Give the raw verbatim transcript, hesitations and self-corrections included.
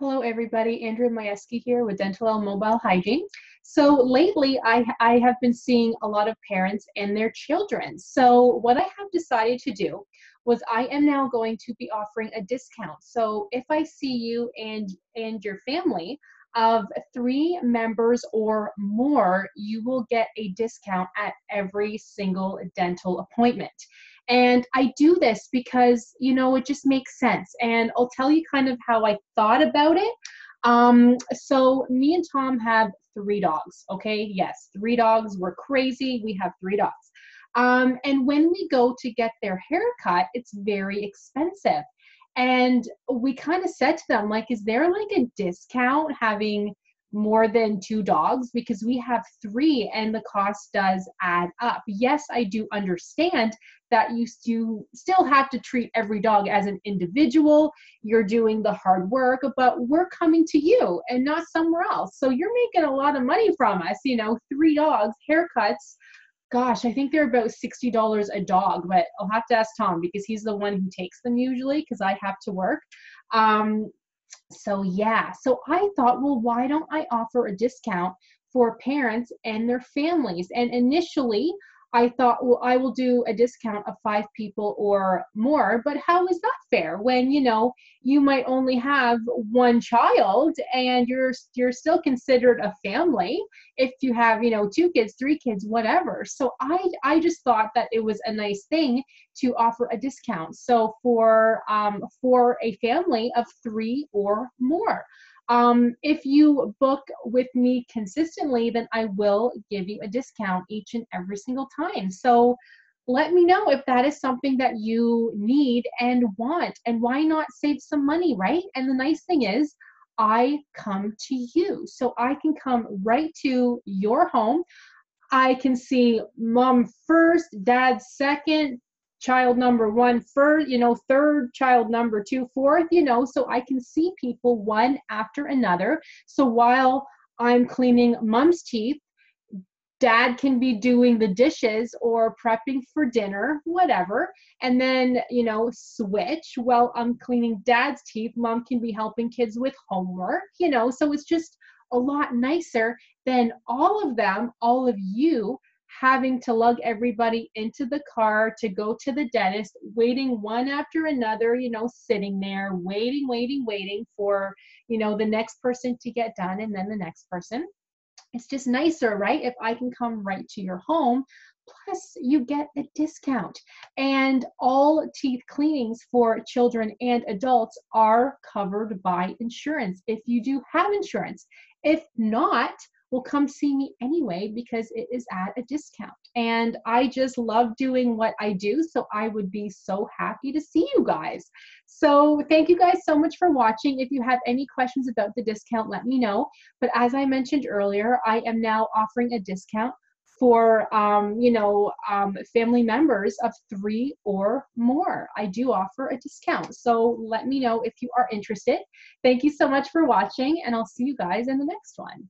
Hello everybody, Andrea Twarowski here with Dentalelle Mobile Hygiene. So lately I, I have been seeing a lot of parents and their children. So what I have decided to do was I am now going to be offering a discount. So if I see you and, and your family of three members or more, you will get a discount at every single dental appointment. And I do this because, you know, it just makes sense. And I'll tell you kind of how I thought about it. Um, so me and Tom have three dogs, okay? Yes, three dogs. We're crazy. We have three dogs. Um, and when we go to get their haircut, it's very expensive. And we kind of said to them, like, is there like a discount having more than two dogs? Because we have three and the cost does add up. Yes, I do understand that you do still have to treat every dog as an individual. You're doing the hard work, but we're coming to you and not somewhere else. So you're making a lot of money from us, you know, three dogs, haircuts. Gosh, I think they're about sixty dollars a dog, but I'll have to ask Tom because he's the one who takes them usually because I have to work. Um, so yeah, so I thought, well, why don't I offer a discount for parents and their families? And initially I thought, well, I will do a discount of five people or more, but how is that fair when, you know, you might only have one child and you're, you're still considered a family if you have, you know, two kids, three kids, whatever. So I, I just thought that it was a nice thing to offer a discount. So for, um, for a family of three or more. Um, if you book with me consistently, then I will give you a discount each and every single time. So let me know if that is something that you need and want, and why not save some money, right? And the nice thing is I come to you, so I can come right to your home. I can see mom first, dad second, child number one, first, you know, third, child number two, fourth, you know, so I can see people one after another. So while I'm cleaning mom's teeth, dad can be doing the dishes or prepping for dinner, whatever. And then, you know, switch. While I'm cleaning dad's teeth, mom can be helping kids with homework, you know, so it's just a lot nicer than all of them, all of you, having to lug everybody into the car to go to the dentist, waiting one after another, you know, sitting there, waiting, waiting, waiting for, you know, the next person to get done and then the next person. It's just nicer, right? If I can come right to your home, plus you get a discount. And all teeth cleanings for children and adults are covered by insurance, if you do have insurance. If not, well, come see me anyway because it is at a discount. And I just love doing what I do, so I would be so happy to see you guys. So thank you guys so much for watching. If you have any questions about the discount, let me know. But as I mentioned earlier, I am now offering a discount for, um, you know, um, family members of three or more. I do offer a discount. So let me know if you are interested. Thank you so much for watching, and I'll see you guys in the next one.